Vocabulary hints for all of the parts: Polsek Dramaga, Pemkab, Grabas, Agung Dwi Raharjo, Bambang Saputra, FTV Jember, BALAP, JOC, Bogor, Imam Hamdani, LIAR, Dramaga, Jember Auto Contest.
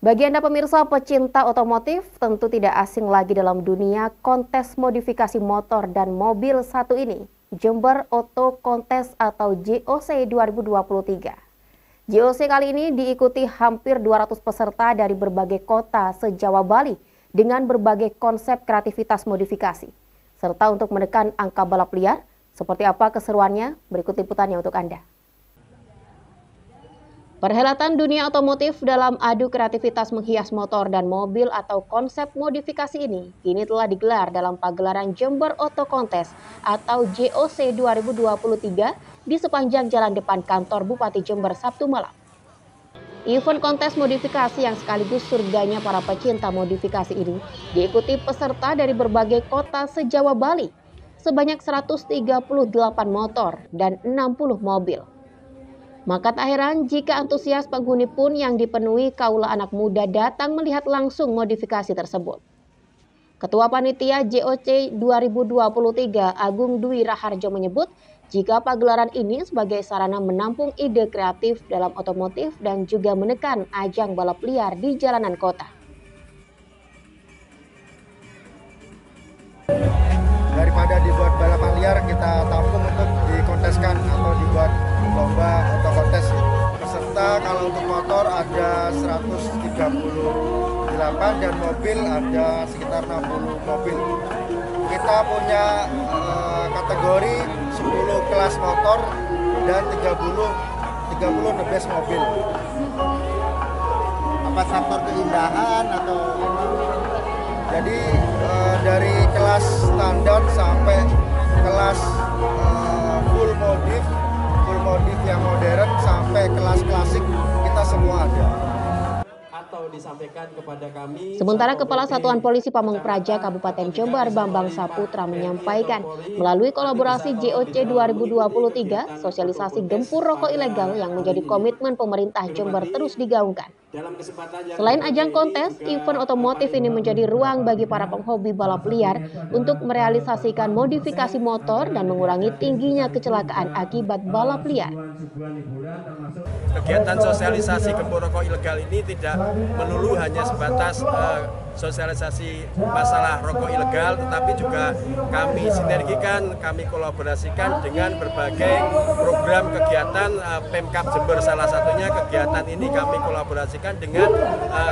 Bagi Anda pemirsa pecinta otomotif, tentu tidak asing lagi dalam dunia kontes modifikasi motor dan mobil satu ini, Jember Auto Contest atau JOC 2023. JOC kali ini diikuti hampir 200 peserta dari berbagai kota se-Jawa Bali dengan berbagai konsep kreativitas modifikasi. Serta untuk menekan angka balap liar, seperti apa keseruannya? Berikut liputannya untuk Anda. Perhelatan dunia otomotif dalam adu kreativitas menghias motor dan mobil atau konsep modifikasi ini kini telah digelar dalam pagelaran Jember Auto Contest atau JOC 2023 di sepanjang jalan depan kantor Bupati Jember Sabtu malam. Event kontes modifikasi yang sekaligus surganya para pecinta modifikasi ini diikuti peserta dari berbagai kota se-Jawa Bali, sebanyak 138 motor dan 60 mobil. Maka tak heran jika antusias penghuni pun yang dipenuhi kaula anak muda datang melihat langsung modifikasi tersebut. Ketua Panitia JOC 2023 Agung Dwi Raharjo menyebut jika pagelaran ini sebagai sarana menampung ide kreatif dalam otomotif dan juga menekan ajang balap liar di jalanan kota. Daripada dibuat balapan liar, kita tampung untuk dikonteskan atau dibuat lomba atau kontes. Peserta kalau untuk motor ada 138 dan mobil ada sekitar 60 mobil. Kita punya kategori 10 kelas motor dan 30 the best mobil. Apa faktor keindahan atau jadi dari kelas standar sampai kelas full modif yang modern sampai kelas klasik, kita semua ada. Atau disampaikan kepada kami. Sementara Kepala Satuan Polisi Pamung Praja Kabupaten Jember Bambang Saputra menyampaikan melalui kolaborasi JOC 2023 sosialisasi gempur rokok ilegal yang menjadi komitmen pemerintah Jember terus digaungkan. Selain ajang kontes, event otomotif ini menjadi ruang bagi para penghobi balap liar untuk merealisasikan modifikasi motor dan mengurangi tingginya kecelakaan akibat balap liar. Kegiatan sosialisasi gempur rokok ilegal ini tidak melulu hanya sebatas sosialisasi masalah rokok ilegal, tetapi juga kami sinergikan, kami kolaborasikan dengan berbagai program kegiatan Pemkab Jember. Salah satunya kegiatan ini kami kolaborasikan dengan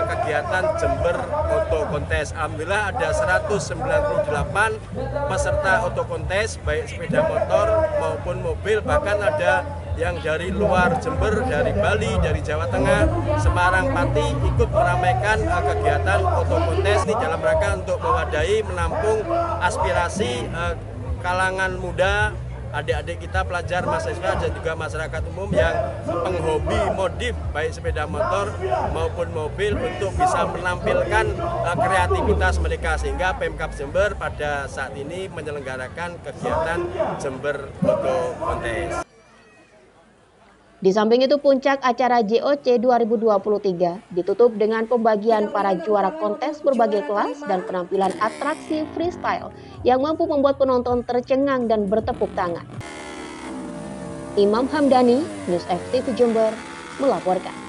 kegiatan Jember Auto Contest. Alhamdulillah ada 198 peserta Auto Contest, baik sepeda motor maupun mobil, bahkan ada yang dari luar Jember, dari Bali, dari Jawa Tengah, Semarang, Pati ikut meramaikan kegiatan Auto Contest ini dalam rangka untuk mewadahi, menampung aspirasi kalangan muda, adik-adik kita, pelajar, mahasiswa, dan juga masyarakat umum yang penghobi modif baik sepeda motor maupun mobil untuk bisa menampilkan kreativitas mereka, sehingga Pemkab Jember pada saat ini menyelenggarakan kegiatan Jember Auto Contest. Di samping itu puncak acara JOC 2023 ditutup dengan pembagian para juara kontes berbagai kelas dan penampilan atraksi freestyle yang mampu membuat penonton tercengang dan bertepuk tangan. Imam Hamdani, News FTV Jember, melaporkan.